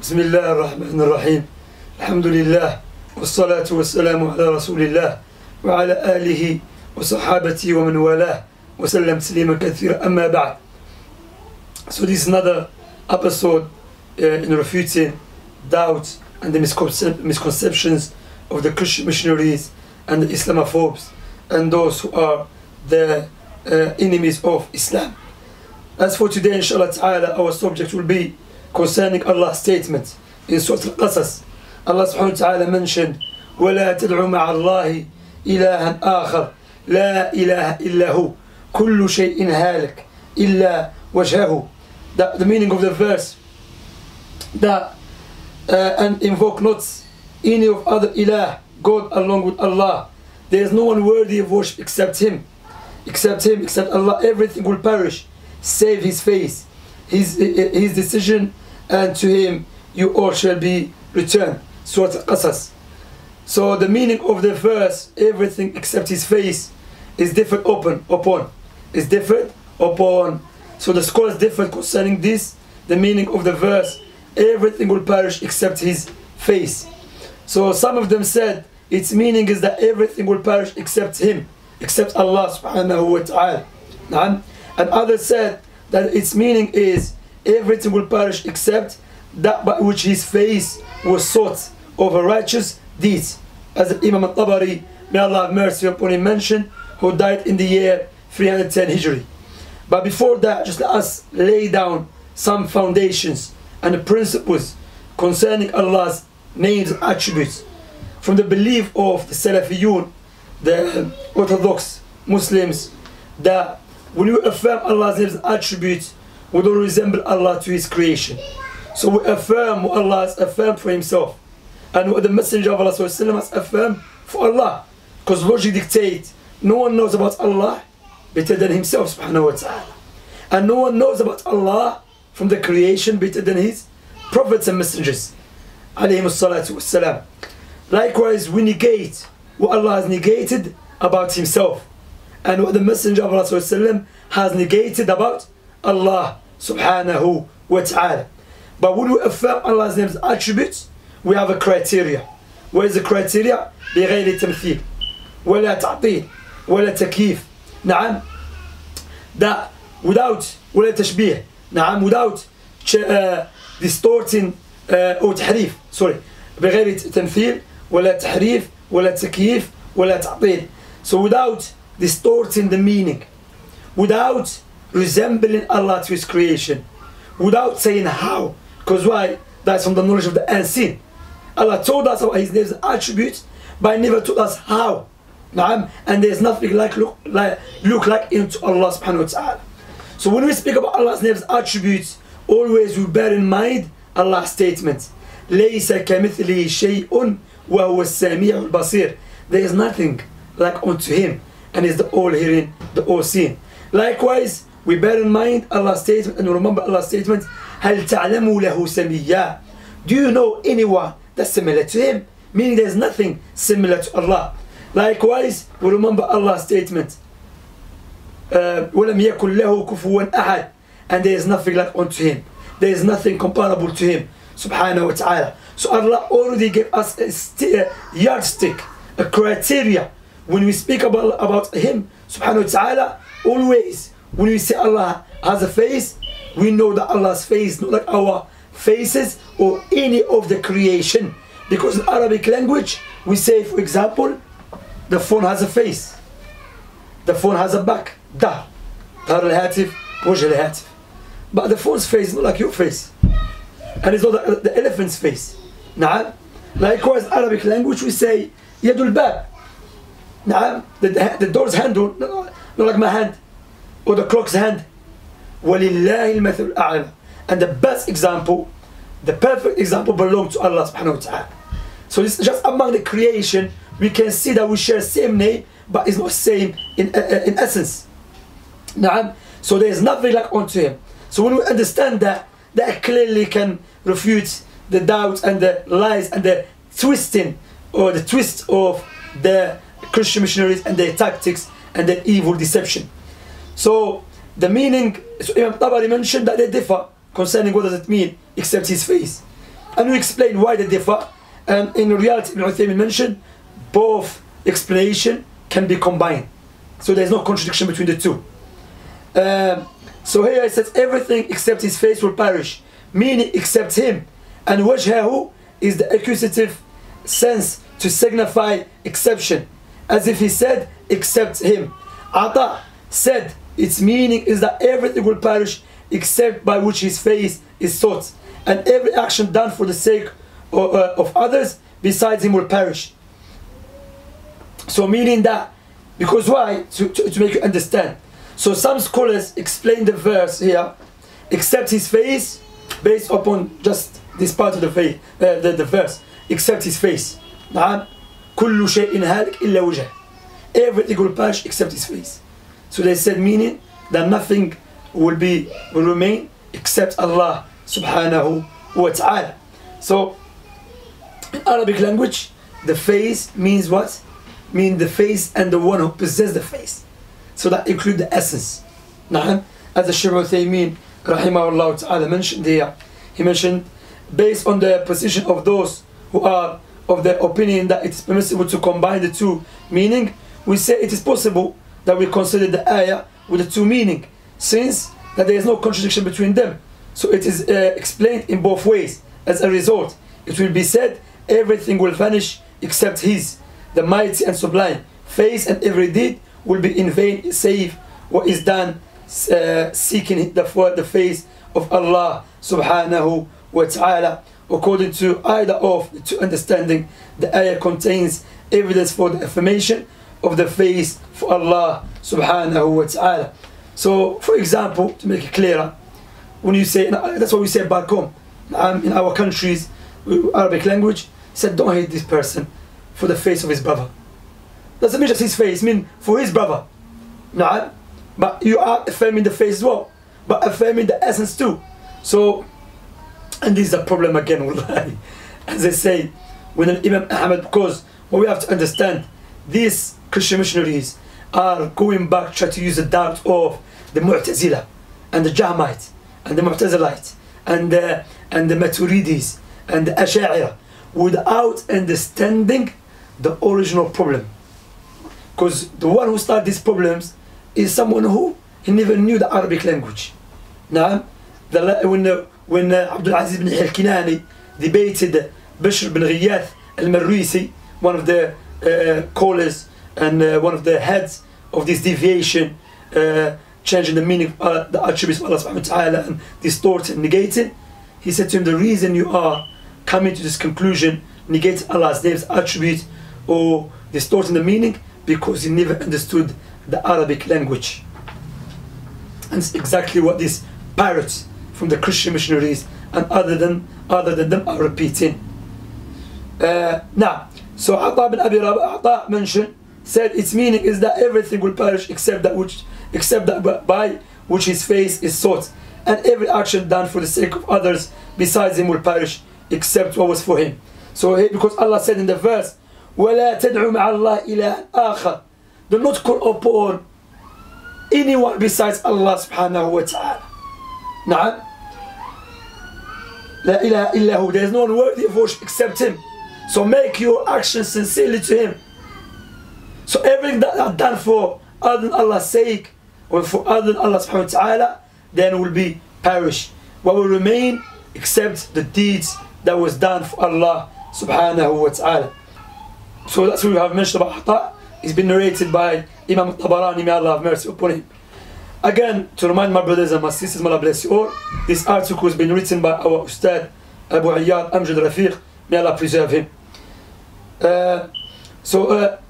Bismillah ar-Rahman ar-Rahim. Alhamdulillah. Wassalatu wassalamu ala rasulillah wa ala alihi wa sahabati wa man walah wa sallam tasliman kathira amma ba'd. So this is another episode in refuting doubts and the misconceptions of the Christian missionaries and the Islamophobes and those who are the enemies of Islam. As for today, inshallah ta'ala, our subject will be concerning Allah's statement in Surah Al-Qasas. Allah subhanahu wa ta'ala mentioned, وَلَا تَدْعُ مَعَ اللَّهِ إِلَهًا آخَرَ لَا إِلَهَ إِلَّا هُ كُلُّ شَيْءٍ هَالِكٍ إِلَّا وَجْهَهُ. The meaning of the verse, that and invoke not any of other ilah, God along with Allah. There is no one worthy of worship except Him. Except Allah, everything will perish, save His face, His decision, and to Him you all shall be returned. Surah Al-Qasas. So the meaning of the verse, everything except His face, is different upon. So the scholars differ concerning this, the meaning of the verse, everything will perish except His face. So some of them said its meaning is that everything will perish except Him, except Allah subhanahu wa ta'ala. And others said that its meaning is everything will perish except that by which His face was sought over righteous deeds. As Imam al-Tabari, may Allah have mercy upon him, mentioned, who died in the year 310 Hijri. But before that, just let us lay down some foundations and principles concerning Allah's names and attributes from the belief of the Salafiyun, the Orthodox Muslims, that when you affirm Allah's names and attributes, we don't resemble Allah to His creation. So we affirm what Allah has affirmed for Himself and what the Messenger of Allah has affirmed for Allah, because logic dictates no one knows about Allah better than Himself subhanahu wa ta'ala, and no one knows about Allah from the creation better than His prophets and messengers alayhim salatu wassalam. Likewise, we negate what Allah has negated about Himself and what the Messenger of Allah has negated about Allah subhanahu wa ta'ala. But when we affirm Allah's names and attributes, we have a criteria. What is the criteria? بغير تمثيل ولا تعطيل ولا تكييف. نعم, that without ولا تشبيه, نعم, without distorting or تحريف, sorry, بغير تمثيل ولا تحريف ولا تكييف ولا تعطيل. So without distorting the meaning, without resembling Allah to His creation, without saying how, because why? That's from the knowledge of the unseen. Allah told us about His names and attributes, but He never told us how. And there's nothing like look like into Allah subhanahu wa ta'ala. So when we speak about Allah's names and attributes, always we bear in mind Allah's statement. لَيْسَ كَمِثْلِهِ شَيْءٌ وَهُوَ السَّمِيعُ الْبَصِيرُ. There is nothing like unto Him, and is the all-hearing, the all-seeing. Likewise, we bear in mind Allah's statement and remember Allah's statement, هَلْ تَعْلَمُوا لَهُ سَمِيًّا. Do you know anyone that's similar to Him? Meaning there's nothing similar to Allah. Likewise, we remember Allah's statement, وَلَمْ يَكُنْ لَهُ كُفُوًا أَحَدٍ. And there is nothing like unto Him. There is nothing comparable to Him subhanahu wa ta'ala. So Allah already gave us a yardstick, a criteria. When we speak about Him subhanahu wa ta'ala, always when we say Allah has a face, we know that Allah's face, not like our faces or any of the creation. Because in Arabic language, we say, for example, the phone has a face, the phone has a back, but the phone's face is not like your face, and it's not like the elephant's face. Likewise, in Arabic language, we say, Yadul Bab. The door's handle, not like my hand, or the clock's hand. And the best example, the perfect example, belongs to Allah subhanahu wa ta'ala. So it's just among the creation, we can see that we share same name, but it's not same in essence. So there is nothing like unto Him. So when we understand that, that clearly can refute the doubts and the lies and the twisting or the twist of the Christian missionaries and their tactics and their evil deception. So the meaning, so Imam Tabari mentioned that they differ concerning what does it mean except His face. And we explain why they differ. And in reality, Ibn Uthayman mentioned both explanation can be combined. So there's no contradiction between the two. So here it says, everything except his face will perish, meaning except him. And wajhahu is the accusative sense to signify exception, as if he said, except him. Ata said, its meaning is that everything will perish except by which his face is sought, and every action done for the sake of others besides him will perish. So meaning that, because why? To make you understand. So some scholars explain the verse here, except his face, based upon just this part of the verse, except his face. Everything will perish except his face. So they said, meaning that nothing will remain except Allah subhanahu wa ta'ala. So in Arabic language, the face means what? Mean the face and the one who possesses the face. So that include the essence. As the Shaykh Uthaymin rahimahullah ta'ala mentioned here, he mentioned, based on the position of those who are of the opinion that it is permissible to combine the two meaning, we say it is possible that we consider the ayah with the two meaning, since that there is no contradiction between them. So it is explained in both ways. As a result, it will be said, everything will vanish except his, the mighty and sublime face, and every deed will be in vain save what is done seeking the face of Allah subhanahu wa ta'ala. According to either of the two understanding, the ayah contains evidence for the affirmation of the face for Allah subhanahu wa ta'ala. So for example, to make it clearer, when you say, that's what we say back home in our countries, Arabic language, said, don't hate this person for the face of his brother. Doesn't mean just his face, mean for his brother. But you are affirming the face as well, but affirming the essence too. So, and this is a problem again, wallahi. As they say, when Imam Ahmad, because what we have to understand, these Christian missionaries are going back, try to use the doubt of the Mu'tazila, and the Jahmite, and the Mu'tazilites, and the Maturidis, and the Asha'irah, without understanding the original problem. Because the one who started these problems is someone who he never knew the Arabic language. Now, when Abdul Aziz ibn Al Kinani debated Bishr bin Ghiyath al Marisi, one of the callers and one of the heads of this deviation, changing the meaning of the attributes of Allah subhanahu wa ta'ala and distorting, negating, he said to him, the reason you are coming to this conclusion, negating Allah's names, attributes, or distorting the meaning, because he never understood the Arabic language. And it's exactly what these pirates from the Christian missionaries and other than them are repeating. Now, so Ata ibn Abi Rabah mentioned, said its meaning is that everything will perish except that by which his face is sought, and every action done for the sake of others besides him will perish except what was for him. So here, because Allah said in the verse, وَلَا تَدْعُوا مَعَ اللَّهِ إِلَىٰ آخَرٍ, do not call upon anyone besides Allah subhanahu wa ta'ala. Na'am. La ilaha illahu, there is no one worthy of worship except him. So make your actions sincerely to him. So everything that are done for other than Allah's sake, or for other than Allah subhanahu wa ta'ala, then will be perished. What will remain except the deeds that was done for Allah subhanahu wa ta'ala. So that's what we have mentioned about Ata. It's been narrated by Imam al-Tabari, may Allah have mercy upon him. Again, to remind my brothers and my sisters, may Allah bless you all, this article has been written by our Ustad, Abu Iyaad Amjad Rafiq, may Allah preserve him.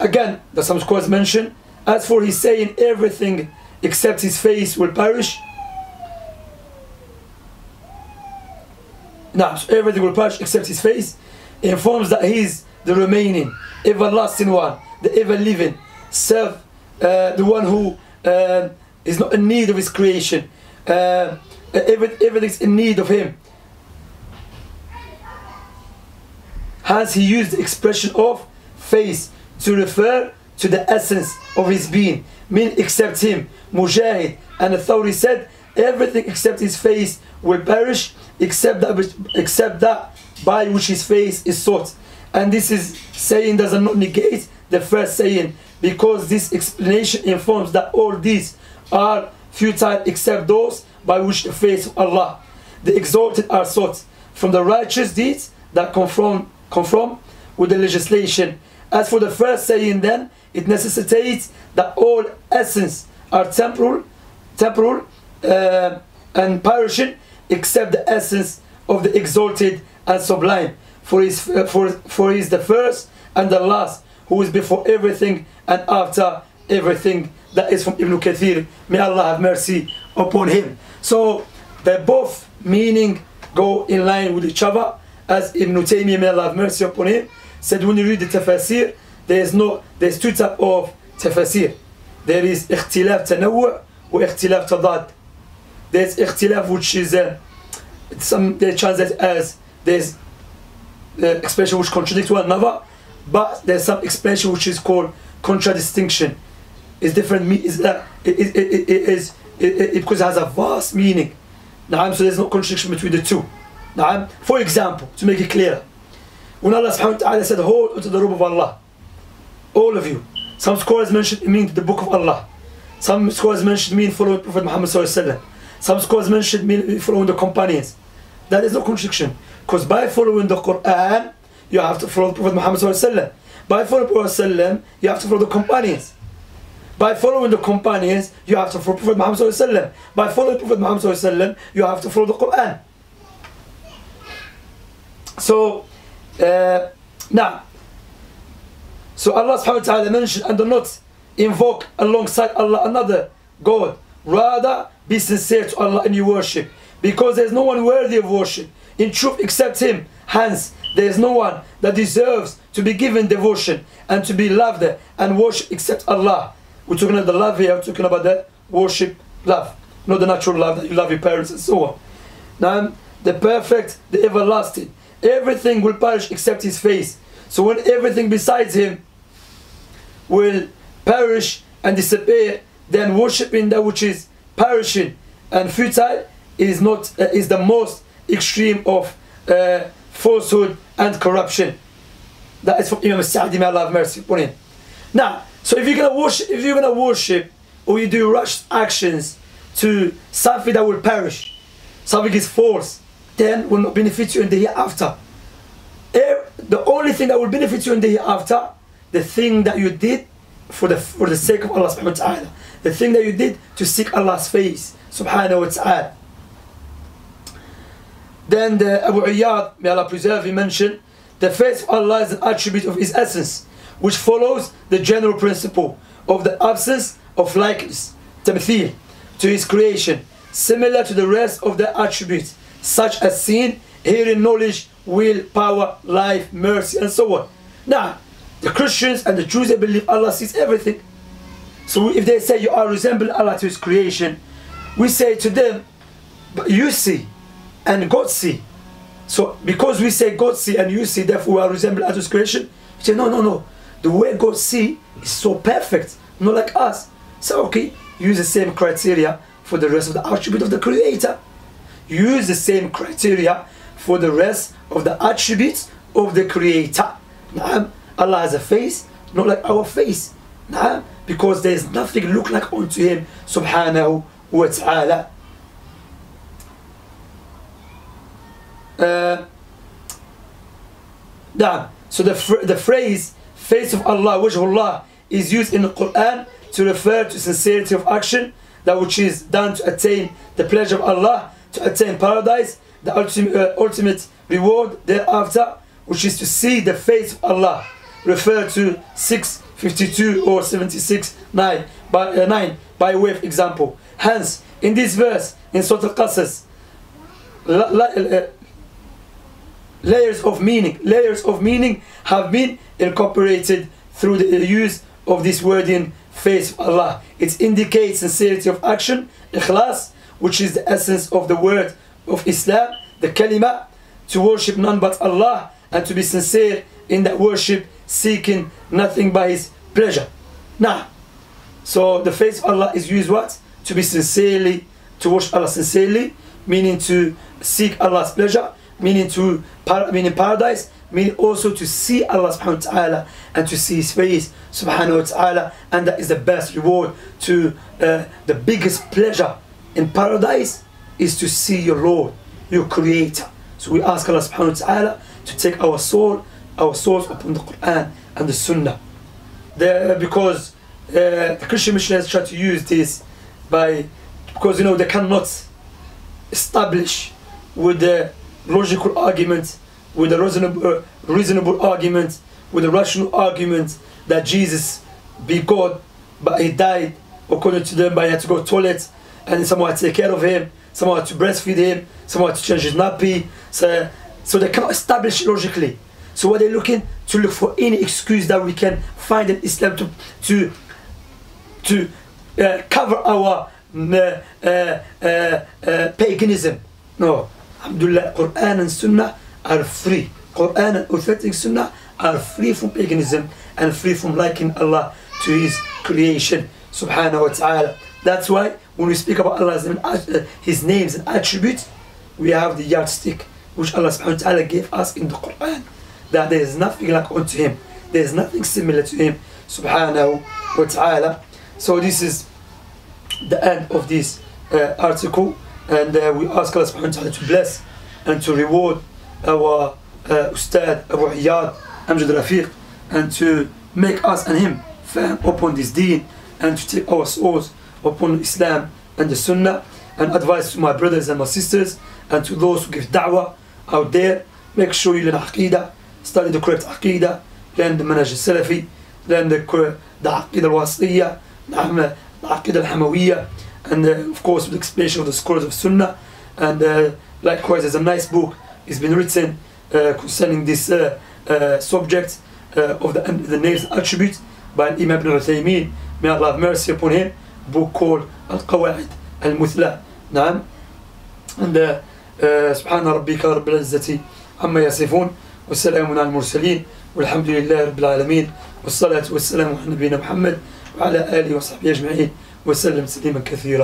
Again, there's some scholars mentioned, as for his saying, everything except his face will perish. Now, so everything will perish except his face, informs that he is the remaining, everlasting one, the ever-living, the one who is not in need of his creation, everything is in need of him. Hence he used the expression of face to refer to the essence of his being, meaning except him. Mujahid and Thawri said, everything except his face will perish, except that by which his face is sought. And this is saying does not negate the first saying, because this explanation informs that all these are futile except those by which the face of Allah, the exalted, are sought, from the righteous deeds that conform with the legislation. As for the first saying, then it necessitates that all essence are temporal and perishing, except the essence of the exalted and sublime, for he is the first and the last, who is before everything and after everything. That is from Ibn Kathir, may Allah have mercy upon him. So they both meaning go in line with each other, as Ibn Taymiyyah, may Allah have mercy upon him, said when you read the tafsir, there's two types of tafsir. There is ikhtilaf tanawwu' wa ikhtilaf tadad. There's ikhtilaf which is some they translate as there's expression which contradicts one another, but there's some expression which is called contradistinction. It's different. Because it has a vast meaning. So there's no contradiction between the two. For example, to make it clearer, when Allah subhanahu wa ta'ala said, hold unto the robe of Allah, all of you. Some scholars mentioned it means the book of Allah. Some scholars mentioned it means following Prophet Muhammad sallallahu alaihi wasallam. Some scholars mentioned it means following the companions. That is no contradiction, because by following the Quran, you have to follow Prophet Muhammad sallallahu alaihi wasallam. By following Prophet sallallahu alaihi wasallam, you have to follow the companions. By following the companions, you have to follow Prophet Muhammad sallallahu alaihi wasallam. By following Prophet Muhammad sallallahu alaihi wasallam, you have to follow the Quran. So Allah subhanahu wa ta'ala mentioned, and do not invoke alongside Allah another God. Rather, be sincere to Allah in your worship, because there is no one worthy of worship in truth except Him. Hence, there is no one that deserves to be given devotion and to be loved and worshipped except Allah. We're talking about the love here, we're talking about the worship love, not the natural love that you love your parents and so on. Now, the perfect, the everlasting. Everything will perish except His face. So when everything besides Him will perish and disappear, then worshipping that which is perishing and futile is the most extreme of falsehood and corruption. That is from Imam al-Sa'di, may Allah have mercy upon him. Now, so if you're gonna worship, or you do rash actions to something that will perish, something is false, then will not benefit you in the hereafter. The only thing that will benefit you in the hereafter, the thing that you did for the sake of Allah subhanahu wa ta'ala, the thing that you did to seek Allah's face subhanahu wa ta'ala. Then the Abu Iyaad, may Allah preserve, he mentioned, the face of Allah is an attribute of His essence, which follows the general principle of the absence of likeness, tamthil, to His creation, similar to the rest of the attributes, such as sin, hearing, knowledge, will, power, life, mercy, and so on. Now, the Christians and the Jews, they believe Allah sees everything. So if they say you are resembling Allah to His creation, we say to them, but you see and God see. So because we say God see and you see, therefore we are resembling Allah to His creation, we say no. The way God see is so perfect, not like us. So okay, use the same criteria for the rest of the attribute of the Creator. Use the same criteria for the rest of the attributes of the Creator. Allah has a face, not like our face. Because there is nothing look like unto Him, subhanahu wa ta'ala. So the phrase, face of Allah, wajhullah, is used in the Quran to refer to sincerity of action, that which is done to attain the pleasure of Allah, to attain paradise, the ultimate reward thereafter, which is to see the face of Allah, referred to 652 or 76 9 by way of example. Hence, in this verse, in Surah Al-Qasas, layers of meaning have been incorporated through the use of this word in face of Allah. It indicates sincerity of action, ikhlas, which is the essence of the word of Islam, the kalima, to worship none but Allah and to be sincere in that worship, seeking nothing by His pleasure. Now, so the face of Allah is used what? To worship Allah sincerely, meaning to seek Allah's pleasure. meaning paradise, meaning also to see Allah subhanahu wa ta'ala and to see His face subhanahu wa ta'ala, and that is the best reward. To the biggest pleasure in paradise is to see your Lord, your Creator. So we ask Allah subhanahu wa ta'ala to take our souls upon the Quran and the Sunnah. Because the Christian missionaries try to use this because they cannot establish with the logical argument, with a reasonable argument, with a rational argument that Jesus be God, but He died according to them, but He had to go to the toilet, and someone had to take care of Him, someone had to breastfeed Him, someone had to change His nappy. So they cannot establish logically. So what they're look for any excuse that we can find in Islam to cover our paganism. No, alhamdulillah, Quran and Sunnah are free. Quran and authentic Sunnah are free from paganism and free from liking Allah to His creation subhanahu wa ta'ala. That's why when we speak about Allah, His names and attributes, we have the yardstick which Allah subhanahu wa ta'ala gave us in the Quran, that there is nothing like unto Him, there is nothing similar to Him subhanahu wa ta'ala. So this is the end of this article, and we ask Allah subhanahu wa ta'ala to bless and to reward our Ustad Abu Iyaad Amjad Rafiq, and to make us and him firm upon this deen, and to take our souls upon Islam and the Sunnah. And advice to my brothers and my sisters and to those who give da'wah out there: make sure you learn Aqidah, study the correct Aqidah, learn the Manhaj al-Salafi, learn the Aqidah al-Wasitiyah, the Aqidah al-Hamawiyah, and of course the explanation of the scholars of Sunnah. And likewise, there's a nice book has been written concerning this subject of the names and attributes by Imam ibn al-Taymeen, may Allah have mercy upon him, book called al Qawaid al Mutla. And سبحان ربك رب العزة عما يصفون والسلام على المرسلين والحمد لله رب العالمين والصلاة والسلام على نبينا محمد وعلى آله وصحبه أجمعين وسلم تسليما كثيرا.